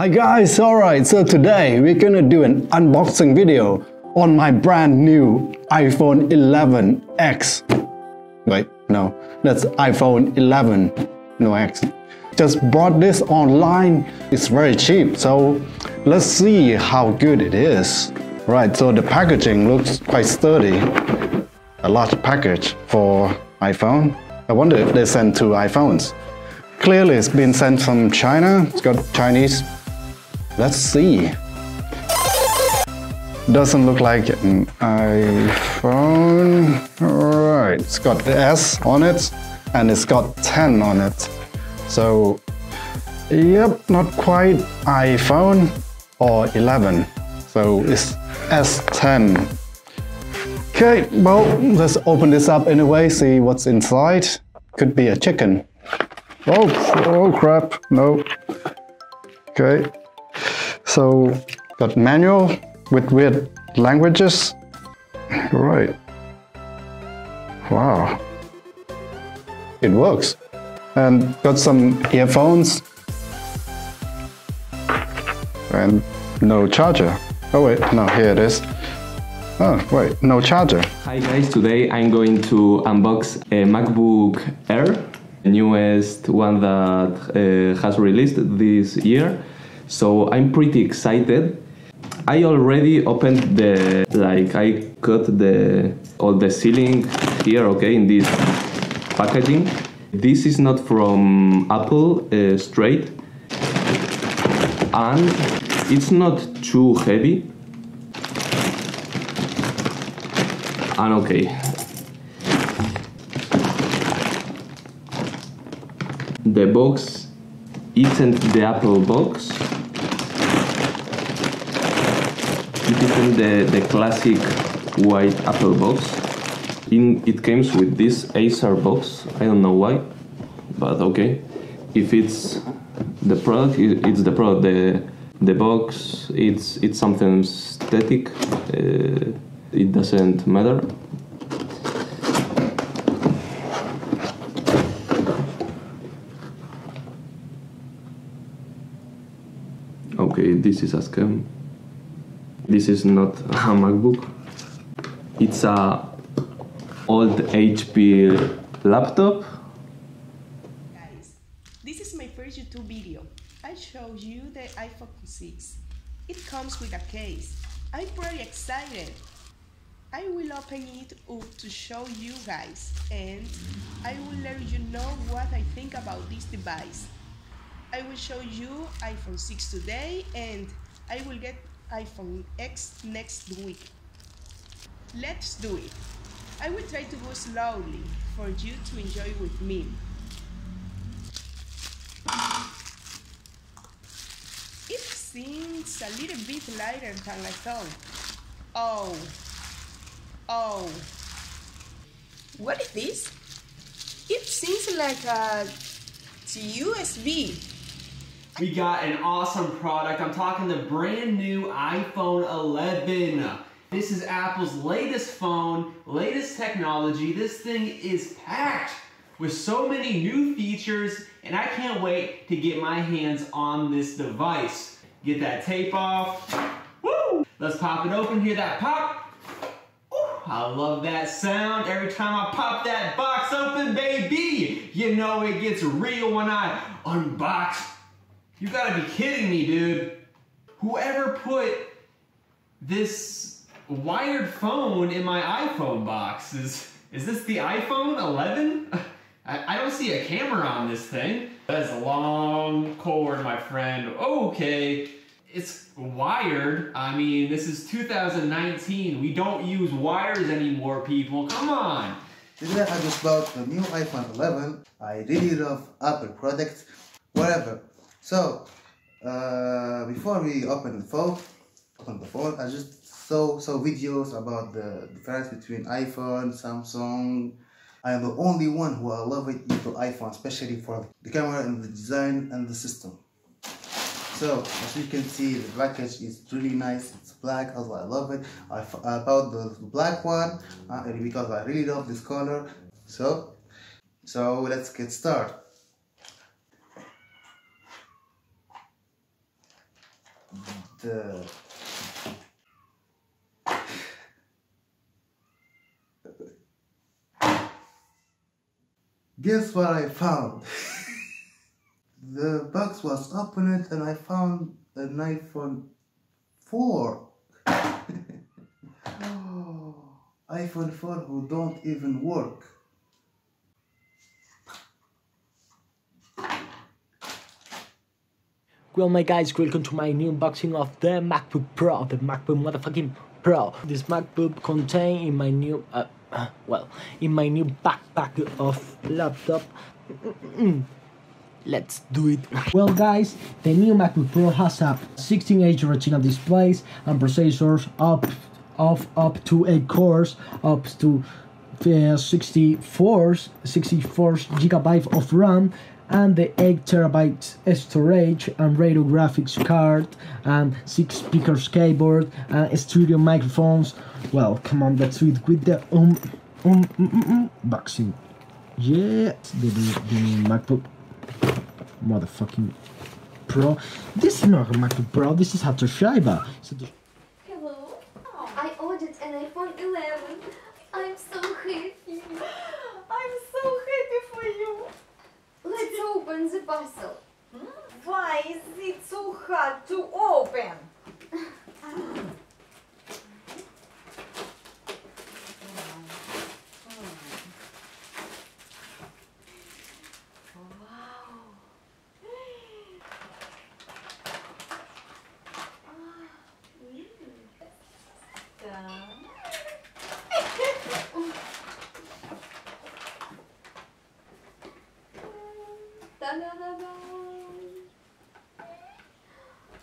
Hi guys, alright, so today we're gonna do an unboxing video on my brand new iPhone 11X. Wait, no, that's iPhone 11, no X. Just bought this online, it's very cheap, so let's see how good it is. Right, so the packaging looks quite sturdy. A large package for iPhone. I wonder if they send two iPhones. Clearly it's been sent from China. It's got Chinese. Let's see. Doesn't look like an iPhone. Alright, it's got the S on it and it's got 10 on it. So, yep, not quite iPhone or 11. So it's S10. Okay, well, let's open this up anyway, see what's inside. Could be a chicken. Oh crap, no. Okay, so got manual with weird languages. Right. Wow. It works. And got some earphones. And no charger. Oh wait, no, here it is. Oh, wait, no charger. Hi guys, today I'm going to unbox a MacBook Air, the newest one that has released this year. So I'm pretty excited. I already opened the, I cut all the sealing here, okay, in this packaging. This is not from Apple straight. And it's not too heavy. And okay. The box isn't the Apple box. It isn't the classic white Apple box. It comes with this Acer box. I don't know why, but okay. If it's the product, it's the product. The box, it's something static. It doesn't matter. Okay, this is a scam. This is not a MacBook. It's a old HP laptop. Guys, this is my first YouTube video. I showed you the iPhone 6. It comes with a case. I'm pretty excited. I will open it up to show you guys, and I will let you know what I think about this device. I will show you iPhone 6 today, and I will get iPhone X next week. Let's do it. I will try to go slowly for you to enjoy with me. It seems a little bit lighter than I thought. Oh, what is this? It seems like a USB. We got an awesome product. I'm talking the brand new iPhone 11. This is Apple's latest phone, latest technology. This thing is packed with so many new features, and I can't wait to get my hands on this device. Get that tape off. Woo! Let's pop it open, hear that pop. I love that sound every time I pop that box open, baby. You know it gets real when I unbox. You gotta be kidding me, dude. Whoever put this wired phone in my iPhone box, is this the iPhone 11? I don't see a camera on this thing. That's a long cord, my friend. Okay. It's wired. I mean, this is 2019. We don't use wires anymore, people. Come on. Today I just bought the new iPhone 11. I really love Apple products, whatever. So, before we open the phone, I just saw videos about the difference between iPhone, Samsung. I am the only one who I love it into iPhone, especially for the camera and the design and the system. So, as you can see, the package is really nice. It's black, also I love it. I bought the black one because I really love this color. So let's get started. Guess what I found? The box was opened and I found an iPhone 4. iPhone 4 who don't even work. Well, my guys, welcome to my new unboxing of the MacBook Pro, the MacBook motherfucking Pro. This MacBook contained in my new in my new backpack of laptop. Let's do it. Well, guys, the new MacBook Pro has a 16-inch Retina displays and processors up to 8 cores, up to 64 gigabytes of RAM, and the 8 terabytes storage, and radio graphics card, and 6 speakers, keyboard, and studio microphones. Well, come on, let's do it with the unboxing. Yeah, the MacBook motherfucking Pro. This is not a MacBook Pro. This is a Toshiba. Hello. Oh, I ordered an iPhone 11. I'm so happy. I'm so happy for you. Let's open the parcel. Why is it so hard to open?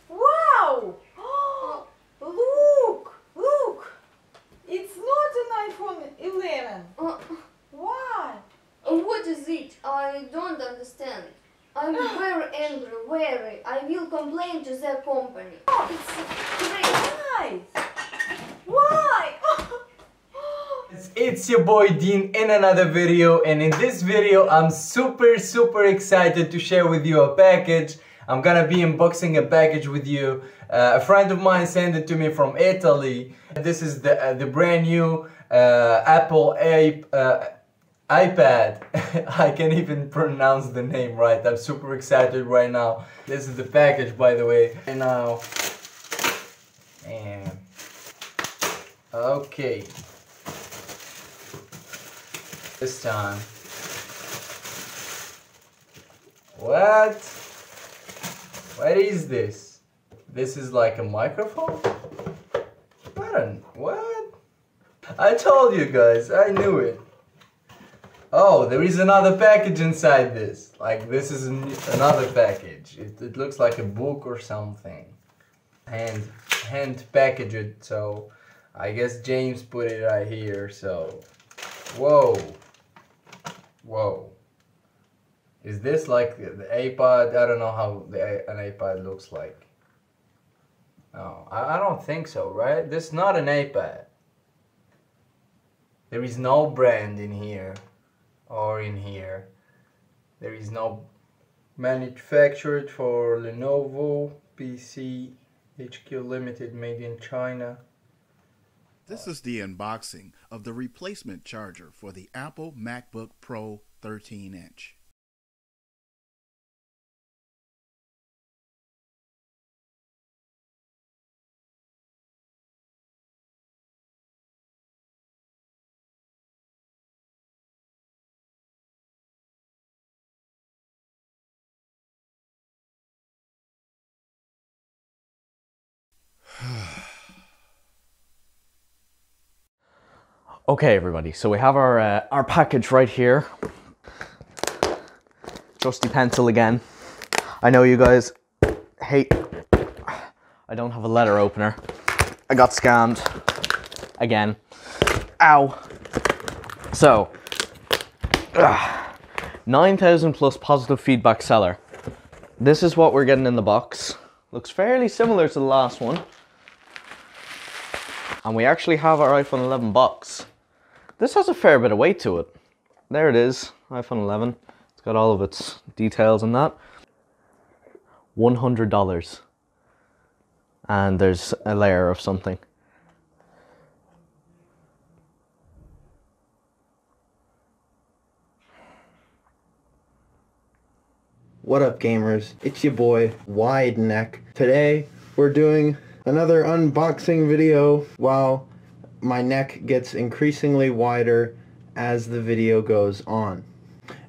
Wow! Oh, look! It's not an iPhone 11. What? What is it? I don't understand. I'm very angry, very. I will complain to the company. Oh, it's great. Why? It's your boy Dean in another video, and in this video I'm super excited to share with you a package. I'm gonna be unboxing a package with you. A friend of mine sent it to me from Italy. This is the brand new Apple iPad. I can't even pronounce the name right. I'm super excited right now. This is the package, by the way. And now, and okay. This time. What? What is this? This is like a microphone? What? I told you guys, I knew it. Oh, there is another package inside this. Like, this is another package. It looks like a book or something. Hand packaged it, so I guess James put it right here, so. Whoa. Whoa. Is this like the iPod? I don't know how an iPod looks like. No, I don't think so, right? This is not an iPad. There is no brand in here. Or in here. There is no manufactured for Lenovo, PC, HQ Limited, made in China. This is the unboxing of the replacement charger for the Apple MacBook Pro 13-inch. Okay, everybody, so we have our package right here. Trusty pencil again. I know you guys hate... I don't have a letter opener. I got scammed. Again. Ow! So... 9,000 plus positive feedback seller. This is what we're getting in the box. Looks fairly similar to the last one. And we actually have our iPhone 11 box. This has a fair bit of weight to it. There it is, iPhone 11. It's got all of its details and that. $100. and there's a layer of something. What up gamers, it's your boy Wide Neck. Today we're doing another unboxing video while my neck gets increasingly wider as the video goes on.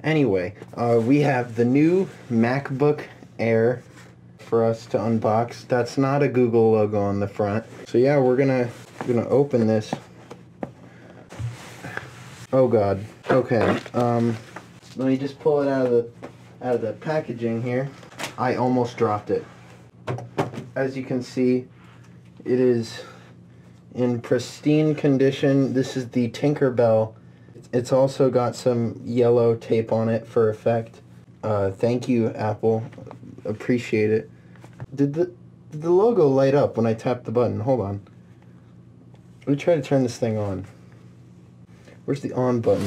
Anyway, we have the new MacBook Air for us to unbox. That's not a Google logo on the front. So yeah, we're gonna open this. Oh god. Okay. Let me just pull it out of the packaging here. I almost dropped it. As you can see, it is in pristine condition. This is the Tinkerbell. It's also got some yellow tape on it for effect. Thank you, Apple. Appreciate it. Did the logo light up when I tapped the button? Hold on. Let me try to turn this thing on. Where's the on button?